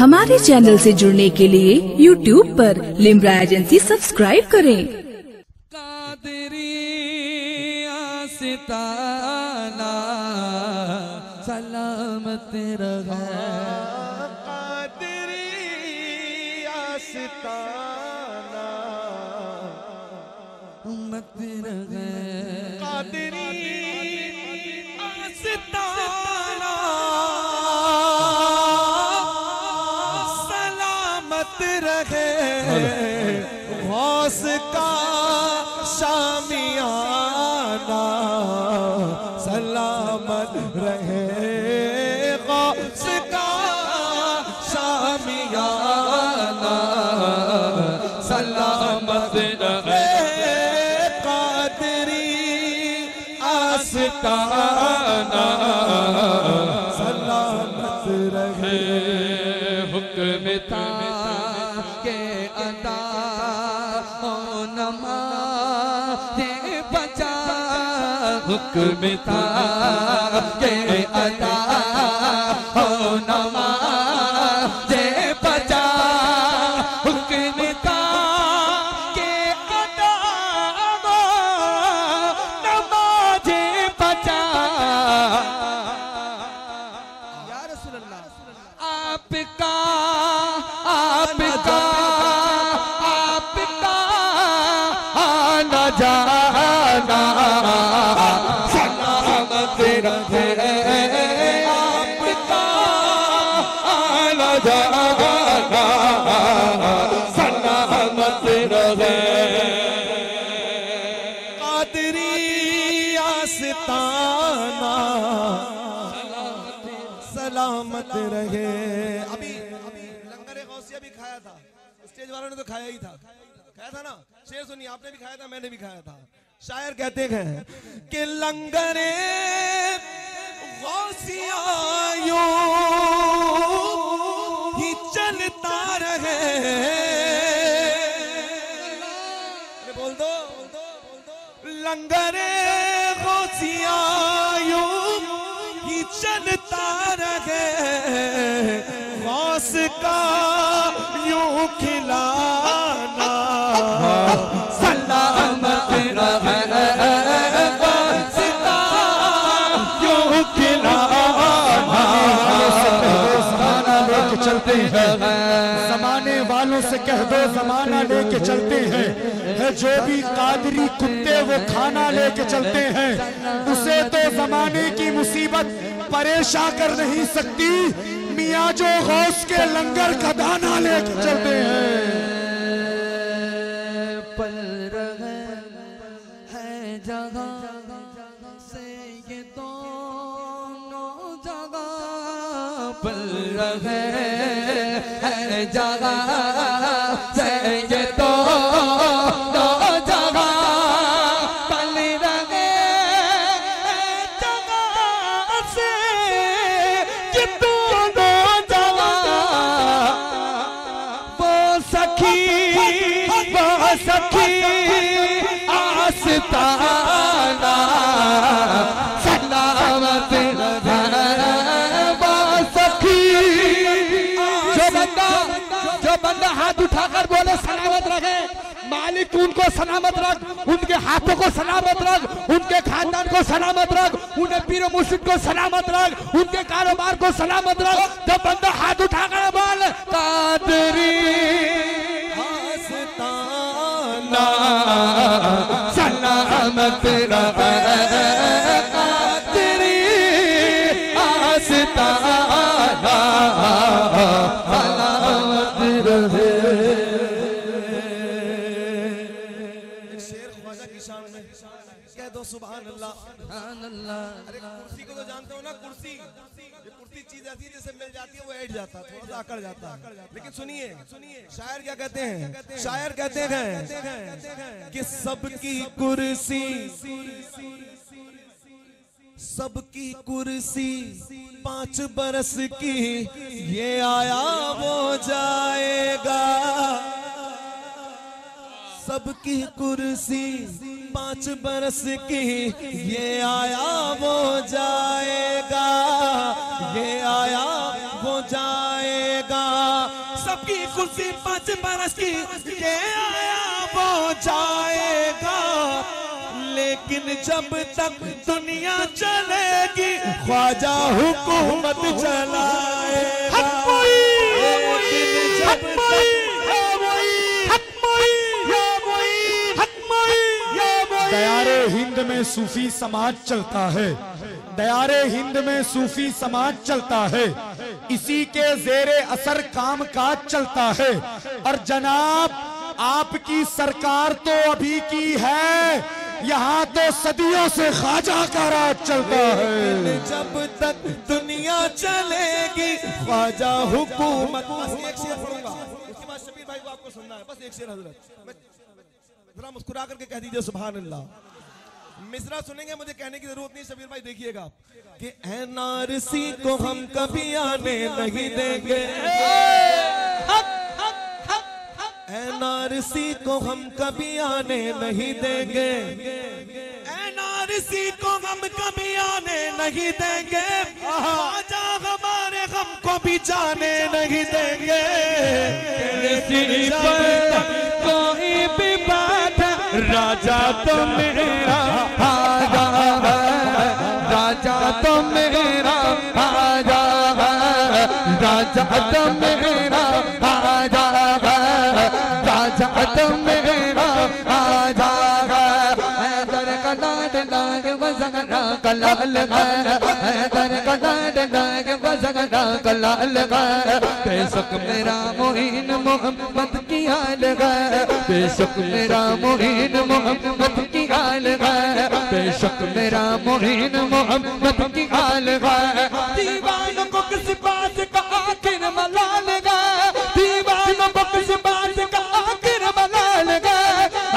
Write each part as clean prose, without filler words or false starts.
हमारे चैनल से जुड़ने के लिए YouTube पर लिम्रा एजेंसी सब्सक्राइब करें। सलामत रहा गौस का शामियाना सलामत रहे, गौस का शामियाना सलामत रहे, कादरी आस्ताना सलामत रहे। हुक्म था के अदा बचा, हुक्म था के अदा हो नमाज़े बचा, हुक्म था के अदा हो नमाज़े बचा। या रसूल अल्लाह आपका जाना सलामत रहे, आपका आना जाना सलामत रहे, कादरी आस्ताना सलामत रहे। अभी लंगर गौसिया भी खाया था, स्टेज वालों ने तो खाया ही था, खाया था ना। शेर सुनिए, आपने भी खाया था, मैंने भी खाया था। शायर कहते हैं कि लंगरे गौसिया यूं ही चलता रहे, बोल दो लंगरे गौसिया यूं ही चलता रहे, गौस का यूं खिला सलामत रहे, गौसिया यूं खिलाना जमाना लेके चलते हैं। जमाने वालों से कह दो जमाना लेके चलते हैं, है जो भी कादरी कुत्ते वो खाना लेके चलते हैं, उसे तो जमाने की मुसीबत परेशान कर नहीं सकती, मियाँ जो गौस के लंगर का दाना लेके चलते हैं। है जगह से ये दो जगह पल रहे, जगह से ये दो जगह वो सखी, वो सखी आस्ताना सलामत उठाकर बोले सलामत रखे, मालिक उनको सलामत रख, उनके हाथों को सलामत रख, उनके खानदान को सलामत रख, उन्हें पीर मुर्शिद को सलामत रख, उनके कारोबार को सलामत रख। जब बंदा हाथ उठाकर बोले कादरी आस्ताना सलामत रखे, कादरी आस्ताना सुभान अल्लाह। अरे कुर्सी को तो जानते हो ना, कुर्सी ये कुर्सी चीज ऐसी जैसे मिल जाती है वो ऐड जाता है, थोड़ा सा आकड़ जाता है। लेकिन सुनिए शायर क्या कहते हैं, शायर कहते हैं कि सबकी कुर्सी 5 बरस की, ये आया वो जाएगा, सबकी कुर्सी 5 बरस की, ये आया वो जाएगा, ये आया वो मुसीबत बरस के आया वो जाएगा, लेकिन जब तक दुनिया चलेगी ख्वाजा हुकूमत चलाएगा। जब तक दयारे हिंद में सूफी समाज चलता है, दयारे हिंद में सूफी समाज चलता है, इसी के जेरे असर काम काज चलता है। और जनाब आपकी सरकार तो अभी की है, यहाँ तो सदियों से ख्वाजा का राज चलता है। जब तक दुनिया चलेगी ख्वाजा हुकूमत। आपको सुनना है बस एक शेर हजरत, जरा मुस्कुरा करके कह दीजिए सुभान अल्लाह। मिसरा सुनेंगे, मुझे कहने की जरूरत नहीं। शबीर भाई देखिएगा आप कि एनआरसी को हम कभी आने नहीं देंगे, एनआरसी को हम कभी आने नहीं देंगे, एनआरसी को हम कभी आने नहीं देंगे, आजा हमारे गम को भी जाने नहीं देंगे। कोई भी बात राजा तो मेरा आजा है, राजा तो मेरा आजा है, राजा तो मेरा आजा है, राजा तो मेरा आजा है। दर का डांट डांग बजना कलाल है, दर का डांट डांग बजना कलाल है, बेशक मेरा मोहिन मोहम्मद की हाल है, बेशक मेरा मोहिन मोहम्मद की हाल है, बेशक मेरा मोहिन मोहम्मद की हाल है। दीवानों को किस बात का आखिर मलाल है, दीवानों को किस बात का आखिर मलाल है,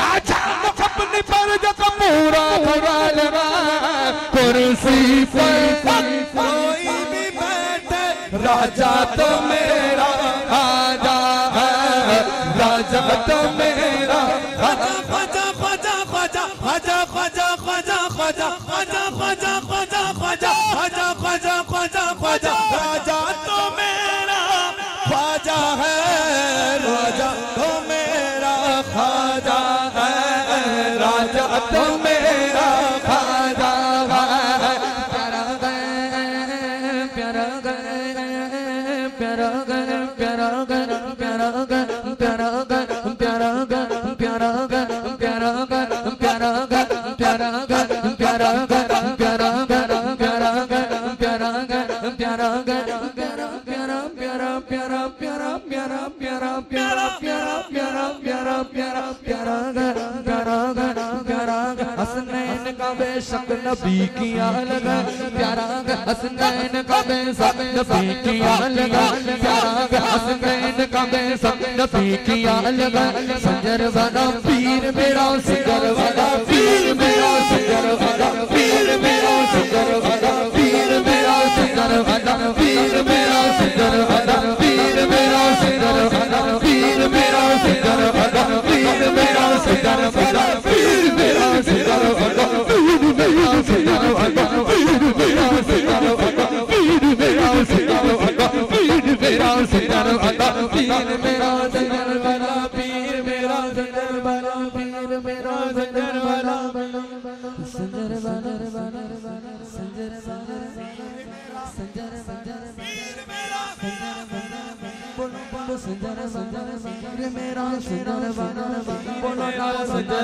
आजा अपने पर जो पूरा मलाल है। कुर्सी पर कोई भी बैठे राजा तो मेरा आजा है, राजा तो मेरा राजा तो मेरा ख्वाजा है, राजा तो मेरा ख्वाजा है, राजा तो मेरा ख्वाजा है। प्यारा गए प्यारा गए प्यारा गए प्यारा गए प्यारा गए प्यारा गए प्यारा गए प्यारा गए प्यारा गए प्यारा गए प्यारा गए प्यारा गए प्यारा गए प्यारा गए प्यारा गए प्यारा प्यारा प्यारा प्यारा प्यारा प्यारा प्यारा प्यारा प्यारा प्यारा प्यारा प्यारा प्यारा प्यारा प्यारा प्यारा। हसनैन का बेशक नबी की आल है, प्यारा हसनैन का बेशक नबी की आल है, प्यारा हसनैन का बेशक नबी की आल है। संजर वाला पीर मेरा, संजर वाला पीर मेरा, संजर वाला पीर मेरा, संजर वाला पीर मेरा, संजर वाला पीर मेरा, संजर वाला पीर मेरा, संजर वाला पीर मेरा, संजर वाला पीर मेरा, संजर वाला पीर मेरा, संजर वाला पीर मेरा, संजर वाला पीर मेरा, संजर वाला पीर मेरा, संजर वाला पीर मेरा, संजर वाला पीर मेरा, संजर वाला पीर मेरा, संजर वाला पीर मेरा, संजर वाला संजर वाला संजर वाला संजर मेरा बोलो बोलो संजर मेरा संजर बोलो ना संजर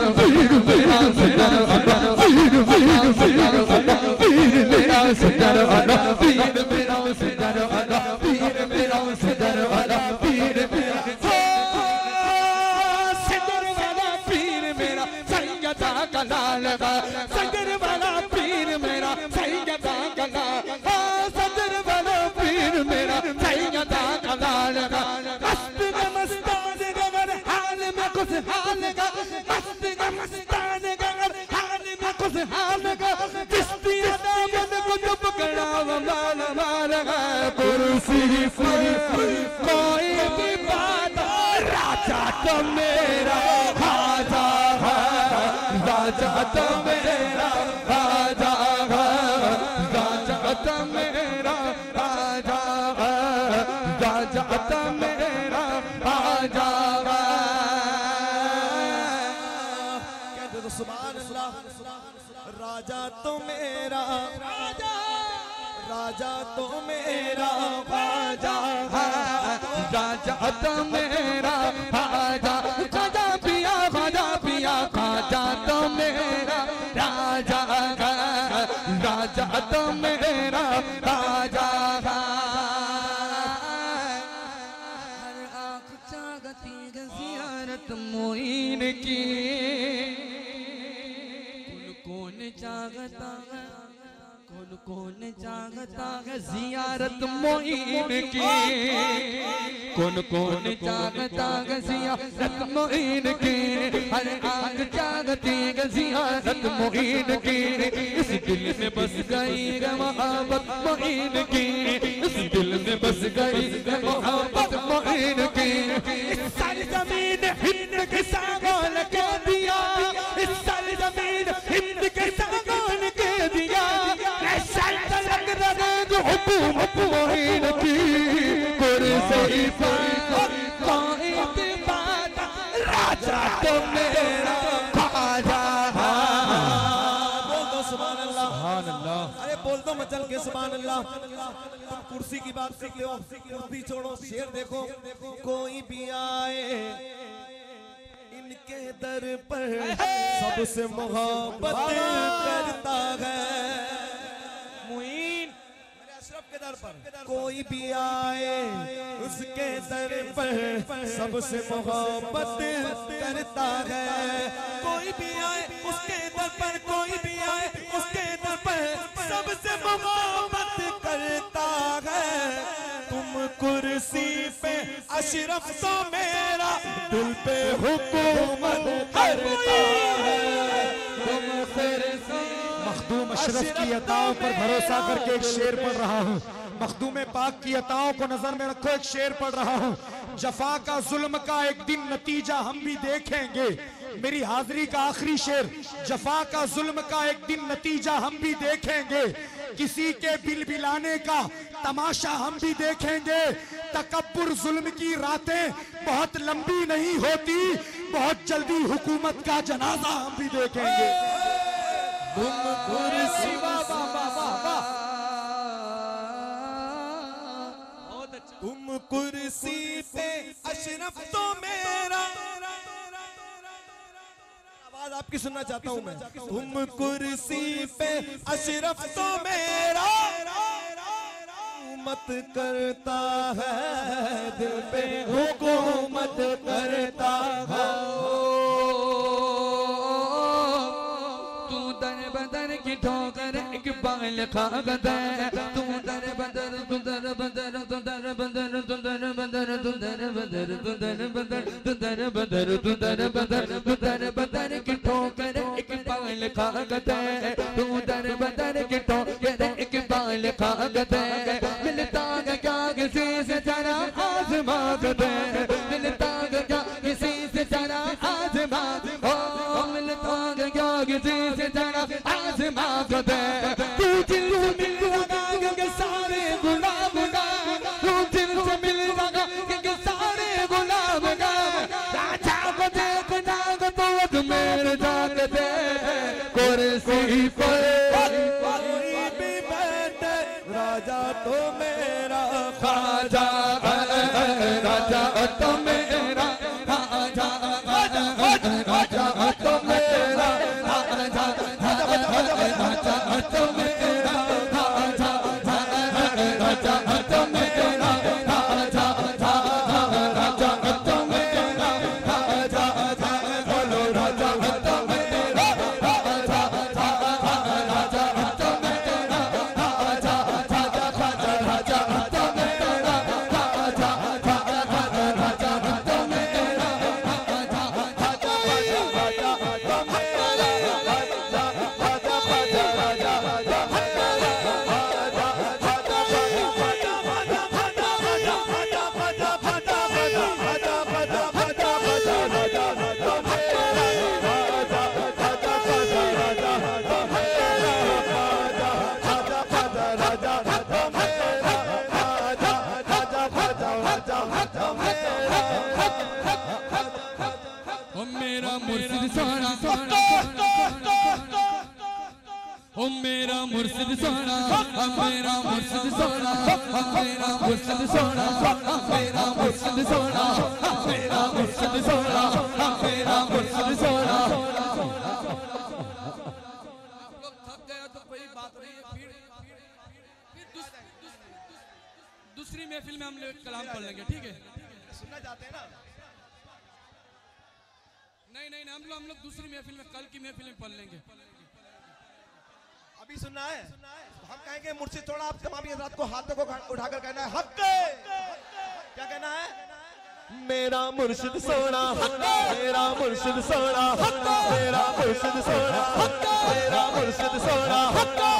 संजर पीर मेरा संजर पीर मेरा संजर पीर मेरा संजर पीर मेरा संजर पीर मेरा संजर पीर मेरा संजर पीर मेरा संगता का लाल संजर वाला पीर मेरा सैयदा का लाल सजर वाला पीर मेरा सैयदा का लाल मस्त मस्तान गगर हाल में कुछ हाल का मस्त मस्तान गगर हाल में कुछ हाल का किस्ती दामन को चुप करा माल माल कुर्सी पर कोई भी बात राजा तो मेरा राजा है, राजा तो मेरा राजा मेरा राजा राजा तो मेरा राजा, राजा तो मेरा बाजा, राजा तो मेरा बाजा, खाजा पिया खाजा तो मेरा राजा, राजा तो मेरा राजा। हर आँख चाहती ज़ियारत मोइन की, कौन चाहता है, कौन कौन चाहता है जियारत मोइन की, कौन कौन चाहता है जियारत मोइन की। हर आँख चाहती है जियारत मोइन की, इस दिल में बस गई है मोहब्बत मोइन की, इस दिल में बस गई है मोहब्बत मोइन की। इस सारी ज़मीन हिंद के सामान के दिया, इस सारी ज़मीन हिंद के सामान के दिया, हुकूमत मोइन की। राजा तो मेरा खाजा, बोल दो सुभान अल्लाह, अरे बोल दो मचल के सुभान अल्लाह। तुम कुर्सी की बात सीख लो, कुर्सी छोड़ो, शेर देखो। कोई भी आए इनके दर पर सबसे मोहब्बत करता है, कोई भी आए उसके दर पर सबसे मोहब्बत करता है, कोई भी आए उसके दर पर, कोई भी आए उसके दर पर सबसे मोहब्बत करता है। तुम कुर्सी पे अशरफ तो मेरा, दिल पे हुकूमत करता है। तुम मखदूम अशरफ की अताओं पर भरोसा करके एक शेर पढ़ रहा हूँ, मखदूम पाक की अताओं को नजर में रखो, एक शेर पढ़ रहा हूँ। जफा का जुल्म का एक दिन नतीजा हम भी देखेंगे, मेरी हाजिरी का आखिरी शेर। जफा का जुल्म का एक दिन नतीजा हम भी देखेंगे, किसी के बिलबिलाने का तमाशा हम भी देखेंगे। तकब्बुर जुल्म की रातें बहुत लंबी नहीं होती, बहुत जल्दी हुकूमत का जनाजा हम भी देखेंगे। तुम कुर्सी पे अशरफ तो मेरा, आवाज आपकी सुनना चाहता हूँ मैं। तुम कुर्सी पे अशरफ तो मेरा, हुकूमत करता है, दिल पे हुकूमत करता है। तू दर बदर की ठोकर इकबाल खा गए, तू दर बदर की ठोकर एक बाल खा गए, तू दर बदर की ठोकर एक बाल खा गए। मिलता क्या किसी से जरा आजमा गए, मिलता क्या किसी से जरा आजमा, मिलता क्या किसी से जरा आजमा गए। राजा तो मेरा खाजा, राजा तो मेरा खाजा, राजा तो मेरा खाजा, राजा तो मेरा खाजा, राजा तो मेरा खाजा, राजा तो मेरा खाजा, बोलो राजा तो मेरा खाजा, राजा तो मेरा खाजा। ओ मेरा मुर्शिद सोना, मेरा मुर्शिद सोना, मेरा मुर्शिद सोना, मेरा मुर्शिद सोना, मेरा मुर्शिद सोना, मेरा मुर्शिद सोना। आप लोग थक गए तो कोई बात नहीं है, फिर दूसरी महफिल में हम लोग कलाम पढ़ लेंगे, ठीक है? सुनना चाहते हैं ना? नहीं नहीं, हम लोग दूसरी महफिल में, कल की महफिल में पढ़ लेंगे। अभी सुनना है, हम कहेंगे मुर्शिद थोड़ा आप तमाम हजरात को हाथों को उठाकर कहना है हक, क्या कहना है? मेरा मुर्शिद सोना, मेरा मुर्शिद सोना, मेरा मुर्शिद सोना, मेरा मुर्शिद सोना, मेरा मुर्शिद सोना,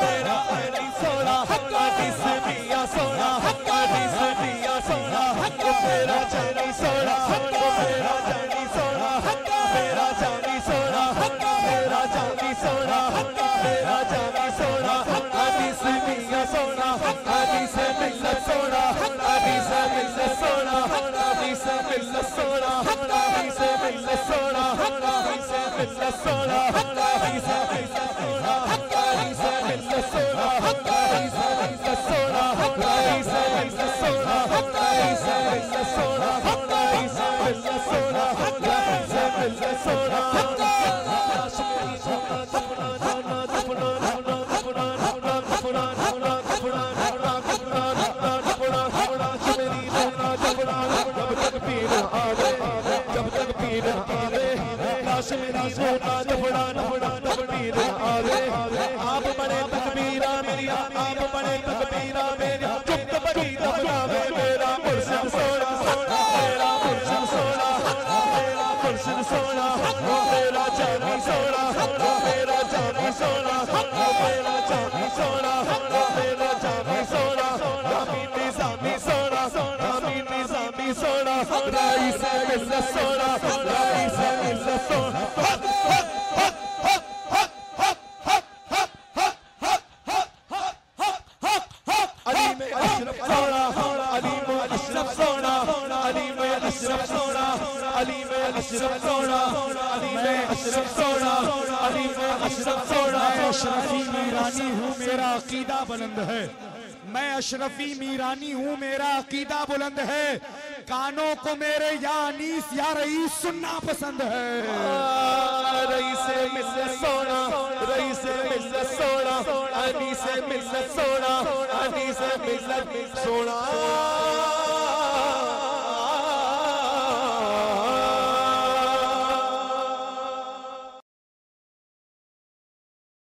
तेरा अली सोना, हदीस दिया सोना, हदीस दिया सोना, तेरा चली सोना, तेरा चली सोना, तेरा चली सोना, तेरा चली सोना, तेरा चली सोना, हदीस दिया सोना, हदीस दिया सोना, हदीस दिया सोना, सोना से मिल सोना, से मिल सोना, से मिल सोना, से मिल सोना, से मिल सोना, से मिल सोना, से मिल सोना, से मिल सोना, से मिल सोना। मेरा सोना जबड़ा नबड़ा तकबीर आवे, आप बड़े तकबीरा मेरी, आप बड़े तकबीरा मेरी, चुप बड़ी तबलावे। मेरा मुर्शिद सोना, मेरा मुर्शिद सोना, मेरा मुर्शिद सोना, मेरा जानी सोना, मेरा जानी सोना, मेरा जानी सोना, मेरा जानी सोना, जामी जामी सोना, जामी जामी सोना, राई से मिल सोना, राई से मिल सोना। अशरफी मीरानी हूँ, मेरा अकीदा बुलंद है। मैं अशरफी मीरानी हूँ, मेरा अकीदा बुलंद है। कानों को मेरे या अनीस या रईस सुनना पसंद है। रईस से मिल सोना, रईस से मिल सोना, अनीस से मिल सोना, अनीस से मिल सोना।